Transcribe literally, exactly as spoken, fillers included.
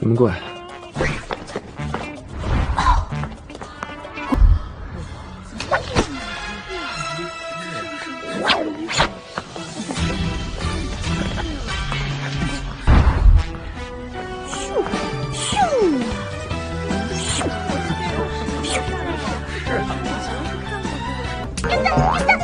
你们过来。咻咻咻咻！